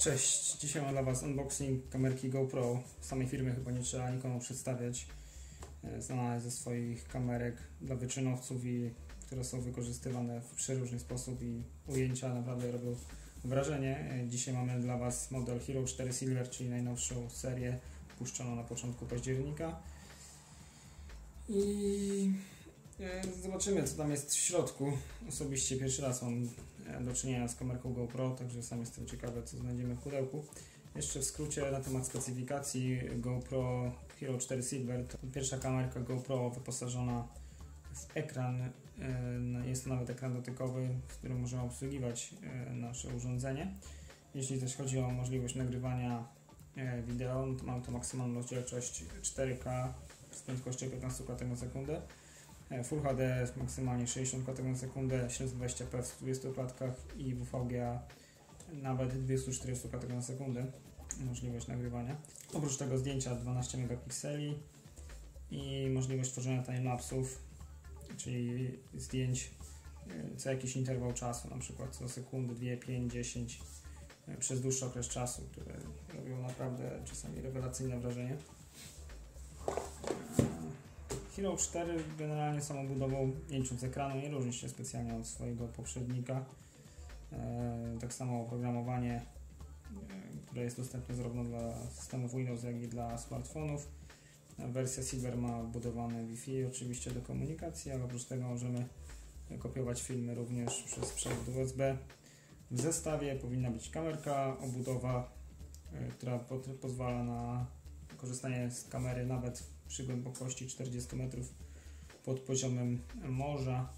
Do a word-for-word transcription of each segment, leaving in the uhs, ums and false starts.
Cześć, dzisiaj mam dla Was unboxing kamerki GoPro. Samej firmy chyba nie trzeba nikomu przedstawiać. Znana jest ze swoich kamerek dla wyczynowców, i które są wykorzystywane w przeróżny sposób i ujęcia naprawdę robią wrażenie. Dzisiaj mamy dla Was model Hero cztery Silver, czyli najnowszą serię puszczoną na początku października. I zobaczymy, co tam jest w środku. Osobiście pierwszy raz mam do czynienia z kamerką GoPro, także sam jestem ciekawy, co znajdziemy w pudełku. Jeszcze w skrócie na temat specyfikacji GoPro Hero cztery Silver. To pierwsza kamerka GoPro wyposażona w ekran. Jest to nawet ekran dotykowy, w którym możemy obsługiwać nasze urządzenie. Jeśli też chodzi o możliwość nagrywania wideo, to mamy tu maksymalną rozdzielczość cztery K z prędkością piętnaście klatek na sekundę. Full H D maksymalnie sześćdziesiąt klatek na sekundę, siedemset dwadzieścia p w dwudziestu klatkach i V G A nawet dwieście czterdzieści klatek na sekundę. Możliwość nagrywania. Oprócz tego zdjęcia dwanaście megapikseli i możliwość tworzenia timelapsów, czyli zdjęć co jakiś interwał czasu, na przykład co sekundy, dwie, pięć, dziesięć przez dłuższy okres czasu, które robią naprawdę czasami rewelacyjne wrażenie. Hero cztery generalnie samą budową jęczą z ekranu nie różni się specjalnie od swojego poprzednika. Tak samo oprogramowanie, które jest dostępne zarówno dla systemów Windows, jak i dla smartfonów. Wersja Silver ma wbudowane Wi-Fi oczywiście do komunikacji, ale oprócz tego możemy kopiować filmy również przez przewód U S B. W zestawie powinna być kamerka, obudowa, która pozwala na korzystanie z kamery nawet przy głębokości czterdziestu metrów pod poziomem morza.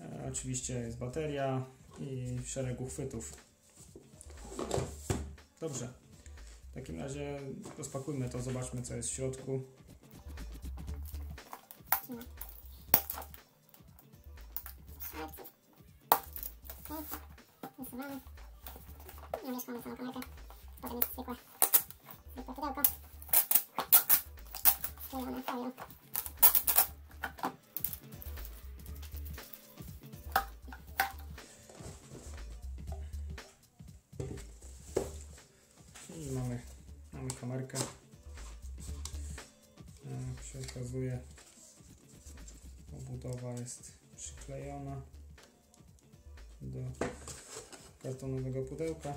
E, oczywiście jest bateria i szereg uchwytów. Dobrze, w takim razie rozpakujmy to, zobaczmy, co jest w środku. I mamy, mamy kamerkę. Jak się okazuje, obudowa jest przyklejona do kartonowego pudełka.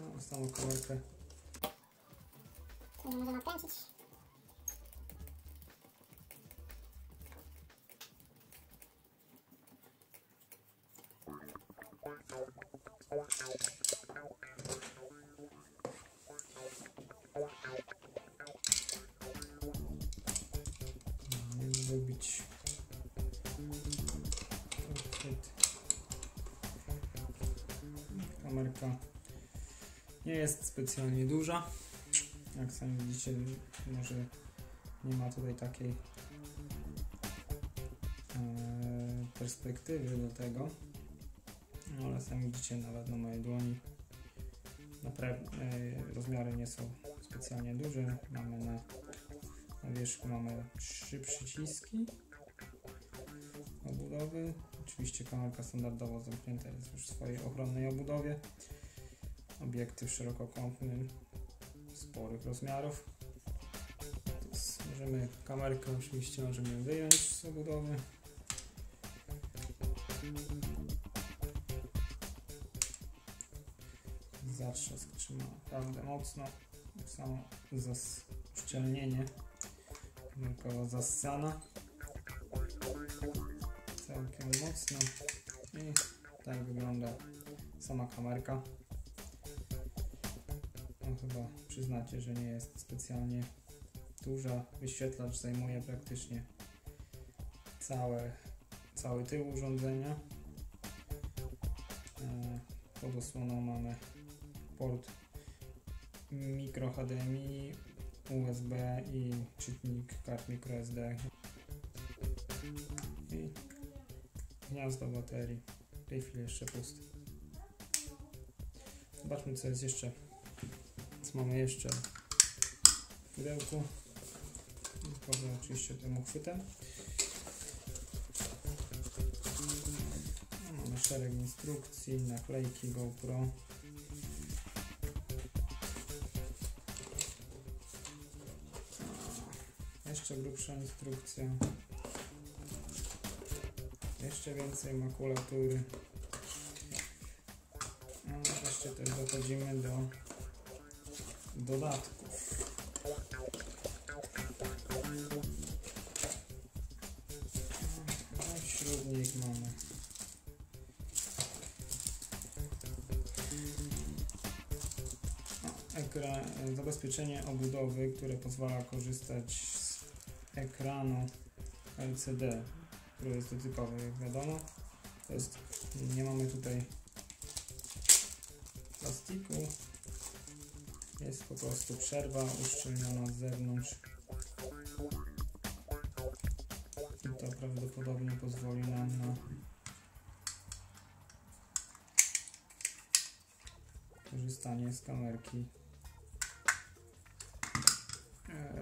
Mamy samą kamerkę. Możemy odkręcić. Zrobić kamerka nie jest specjalnie duża, jak sami widzicie, może nie ma tutaj takiej perspektywy do tego, ale sami widzicie, nawet na mojej dłoni rozmiary nie są specjalnie duże. Mamy na Na wierzchu mamy trzy przyciski obudowy. Oczywiście kamerka standardowo zamknięta jest już w swojej ochronnej obudowie. Obiektyw szerokokątny sporych rozmiarów. Możemy kamerkę oczywiście możemy wyjąć z obudowy. Zatrzask trzyma naprawdę mocno. Tak samo uszczelnienie. Kamerka zassana całkiem mocno i tak wygląda sama kamerka. No, chyba przyznacie, że nie jest specjalnie duża. Wyświetlacz zajmuje praktycznie całe, cały tył urządzenia. Pod osłoną mamy port micro H D M I, U S B i czytnik kart microSD i gniazdo baterii, w tej chwili jeszcze puste. Zobaczmy, co jest jeszcze, co mamy jeszcze w pudełku. Poza oczywiście tym uchwytem mamy szereg instrukcji, naklejki GoPro. grubsza instrukcja, jeszcze więcej makulatury. No, wreszcie też dochodzimy do dodatków. No i wśród nich mamy zabezpieczenie obudowy, które pozwala korzystać z ekranu L C D, który jest dotykowy, jak wiadomo. To jest, nie mamy tutaj plastiku, jest po prostu przerwa uszczelniona z zewnątrz i to prawdopodobnie pozwoli nam na korzystanie z kamerki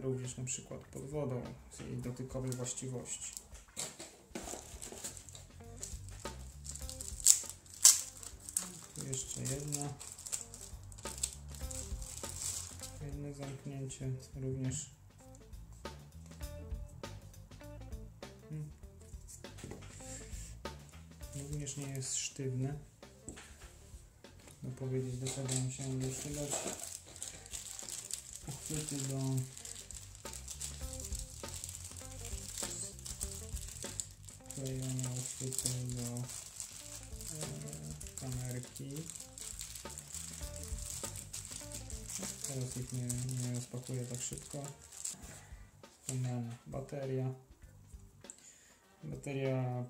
również na przykład pod wodą, z jej dotykowej właściwości. Tu jeszcze jedno jedno zamknięcie również. Hmm. Również nie jest sztywne. Trudno powiedzieć, do czego musiałem doszedać. Uchwyty do klejenia, uchwyty do e, kamerki. Teraz ich nie, nie rozpakuję tak szybko. Wspomniana bateria. Bateria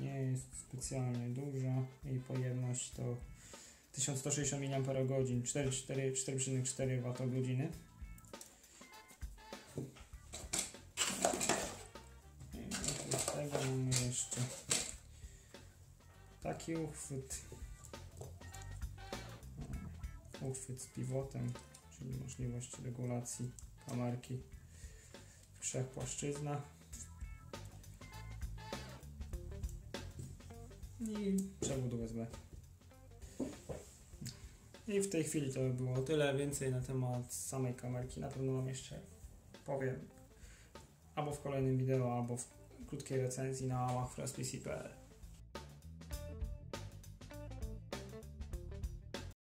nie jest specjalnie duża. Jej pojemność to tysiąc sto sześćdziesiąt miliamperogodzin, cztery przecinek cztery watogodziny. I oprócz tego mamy jeszcze taki uchwyt, uchwyt z pivotem, czyli możliwość regulacji kamerki w trzech płaszczyznach. I przewód U S B. I w tej chwili to by było tyle. Więcej na temat samej kamerki na pewno Wam jeszcze powiem albo w kolejnym wideo, albo w krótkiej recenzji na łamach four S P C P.